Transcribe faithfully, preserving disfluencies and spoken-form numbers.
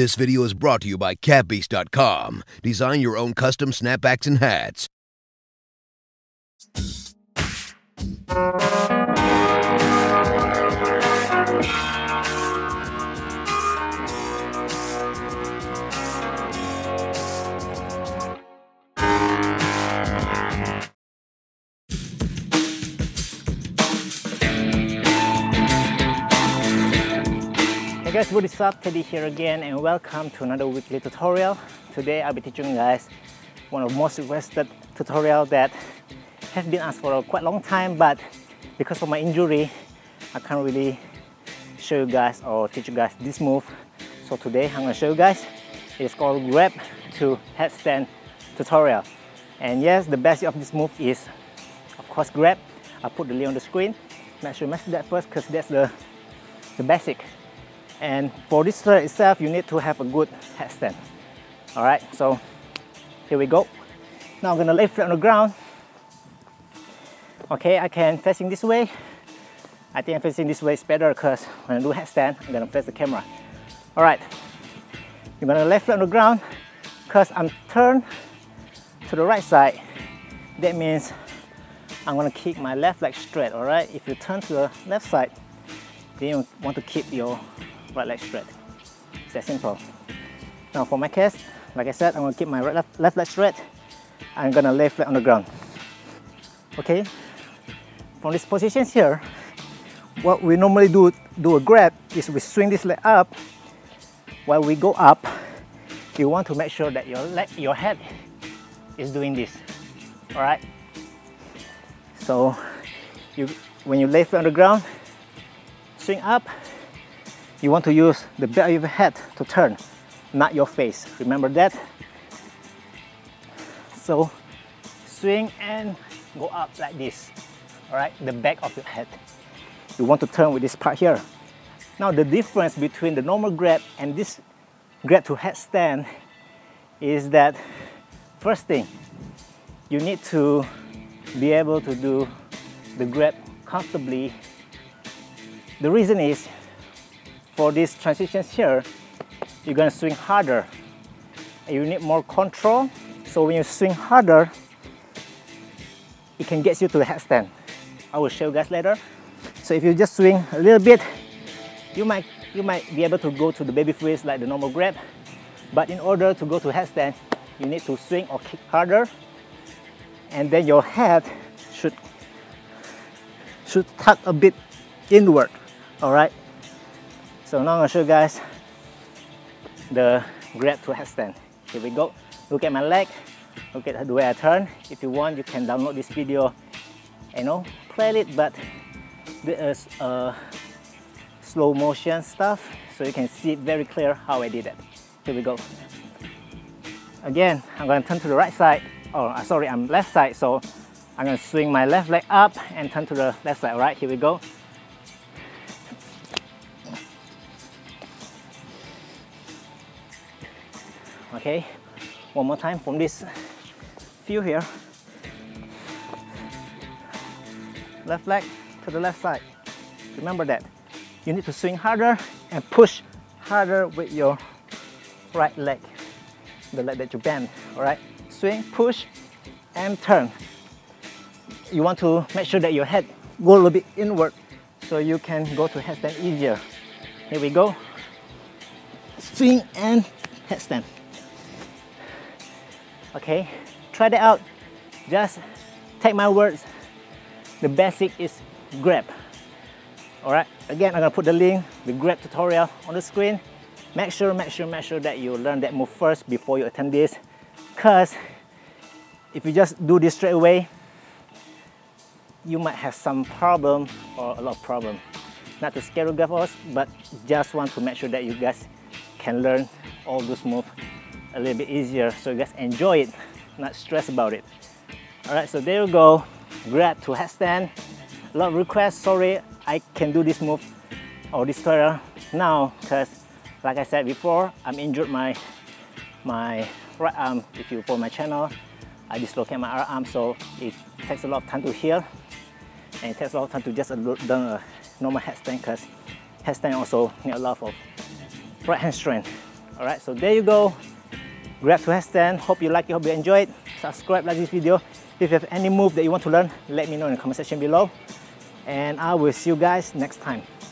This video is brought to you by cap beast dot com. Design your own custom snapbacks and hats. Hey guys, what is up? Teddy here again, and welcome to another weekly tutorial. Today I'll be teaching you guys one of the most requested tutorial that has been asked for a quite long time, but because of my injury I can't really show you guys or teach you guys this move. So today I'm gonna show you guys. It's called grab to headstand tutorial. And yes, the best of this move is of course grab. I'll put the link on the screen. Make sure you message that first, because that's the the basic. And for this tutorial itself, you need to have a good headstand. Alright, so here we go. Now I'm gonna lay flat on the ground. Okay, I can facing this way. I think I'm facing this way is better, because when I do headstand, I'm gonna face the camera. Alright, you're gonna lay flat on the ground, because I'm turned to the right side. That means I'm gonna keep my left leg straight, alright? If you turn to the left side, then you want to keep your right leg straight. It's that simple. Now for my case, like I said, I'm going to keep my right, left, left leg straight. I'm going to lay flat on the ground. Okay, from these positions here, what we normally do, do a grab is we swing this leg up. While we go up, you want to make sure that your leg, your head is doing this. Alright, so you, when you lay flat on the ground, swing up, you want to use the back of your head to turn, not your face. Remember that? So swing and go up like this. Alright, the back of your head. You want to turn with this part here. Now the difference between the normal grab and this grab to headstand is that, first thing, you need to be able to do the grab comfortably. The reason is, for these transitions here, you're going to swing harder and you need more control. So when you swing harder, it can get you to the headstand. I will show you guys later. So if you just swing a little bit, you might you might be able to go to the baby freeze like the normal grab, but in order to go to headstand, you need to swing or kick harder, and then your head should should tuck a bit inward. All right. So now I'm going to show you guys the grab to headstand. Here we go. Look at my leg. Look at the way I turn. If you want, you can download this video and you know, play it, but there is uh, slow motion stuff, so you can see very clear how I did it. Here we go. Again, I'm going to turn to the right side. Oh, sorry, I'm left side. So I'm going to swing my left leg up and turn to the left side. All right, here we go. Okay, one more time from this view here. Left leg to the left side. Remember that. You need to swing harder and push harder with your right leg, the leg that you bend. Alright, swing, push, and turn. You want to make sure that your head goes a little bit inward so you can go to headstand easier. Here we go. Swing and headstand. Okay, try that out. Just take my words. The basic is grab. Alright, again, I'm gonna put the link, the grab tutorial on the screen. Make sure, make sure, make sure that you learn that move first before you attempt this, because if you just do this straight away, you might have some problem or a lot of problem. Not to scare you guys, but just want to make sure that you guys can learn all those moves a little bit easier, so you guys enjoy it, not stress about it. Alright, so there you go, grab to headstand. A lot of requests, sorry I can do this move or this tutorial now, because like I said before, I'm injured my my right arm. If you follow my channel, I dislocate my right arm, so it takes a lot of time to heal, and it takes a lot of time to just do a normal headstand, because headstand also needs a lot of right hand strength. All right, so there you go. Grab to headstand. Hope you like it, hope you enjoy it. Subscribe, like this video. If you have any move that you want to learn, let me know in the comment section below. And I will see you guys next time.